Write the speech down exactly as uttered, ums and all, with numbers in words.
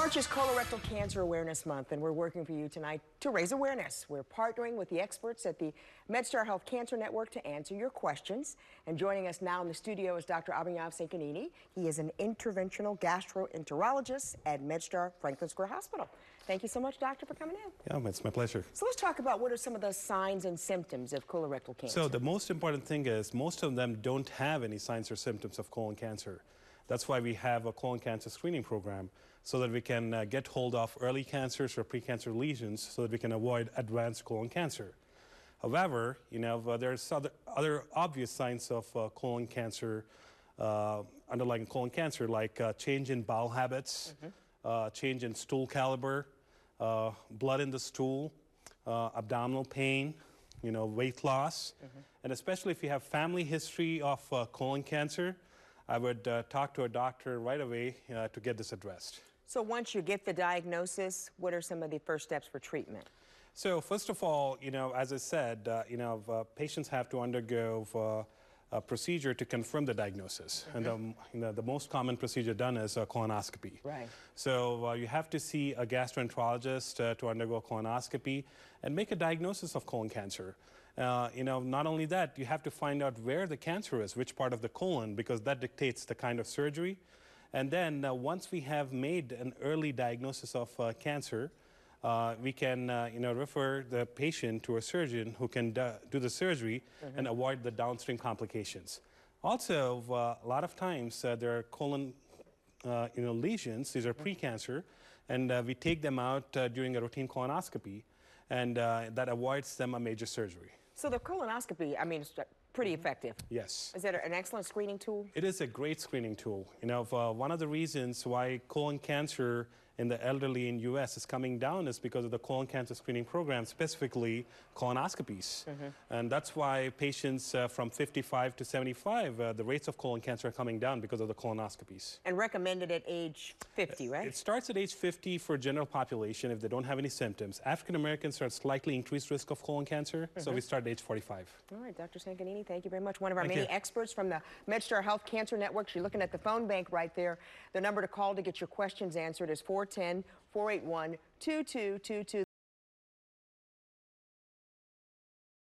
March is Colorectal Cancer Awareness Month, and we're working for you tonight to raise awareness. We're partnering with the experts at the MedStar Health Cancer Network to answer your questions. And joining us now in the studio is Doctor Abhinav Sankineni. He is an interventional gastroenterologist at MedStar Franklin Square Hospital. Thank you so much, Doctor, for coming in. Yeah, it's my pleasure. So let's talk about what are some of the signs and symptoms of colorectal cancer. So the most important thing is most of them don't have any signs or symptoms of colon cancer. That's why we have a colon cancer screening program, so that we can uh, get hold of early cancers or precancer lesions so that we can avoid advanced colon cancer. However, you know, uh, there's other, other obvious signs of uh, colon cancer, uh, underlying colon cancer, like uh, change in bowel habits, mm-hmm. uh, change in stool caliber, uh, blood in the stool, uh, abdominal pain, you know, weight loss. Mm-hmm. And especially if you have family history of uh, colon cancer, I would uh, talk to a doctor right away uh, to get this addressed. So once you get the diagnosis, what are some of the first steps for treatment? So first of all, you know, as I said, uh, you know, uh, patients have to undergo uh, a procedure to confirm the diagnosis. Mm-hmm. And um, you know, the most common procedure done is a colonoscopy. Right. So uh, you have to see a gastroenterologist uh, to undergo a colonoscopy and make a diagnosis of colon cancer. Uh, you know, not only that, you have to find out where the cancer is, which part of the colon, because that dictates the kind of surgery. And then uh, once we have made an early diagnosis of uh, cancer, uh, we can, uh, you know, refer the patient to a surgeon who can do the surgery mm-hmm. and avoid the downstream complications. Also, uh, a lot of times uh, there are colon, uh, you know, lesions. These are precancer, and uh, we take them out uh, during a routine colonoscopy, and uh, that avoids them a major surgery. So the colonoscopy, I mean, it's pretty effective. Yes. Is that an excellent screening tool? It is a great screening tool. You know, if, uh, one of the reasons why colon cancer in the elderly in U S is coming down is because of the colon cancer screening program, specifically colonoscopies. Mm-hmm. And that's why patients uh, from fifty-five to seventy-five, uh, the rates of colon cancer are coming down because of the colonoscopies. And recommended at age fifty, right? It starts at age fifty for general population if they don't have any symptoms. African Americans are at slightly increased risk of colon cancer, mm-hmm. so we start at age forty-five. All right, Doctor Sankineni, thank you very much. One of our thank many you. experts from the MedStar Health Cancer Network. You're looking at the phone bank right there. The number to call to get your questions answered is four one zero, four eight one, two two two two.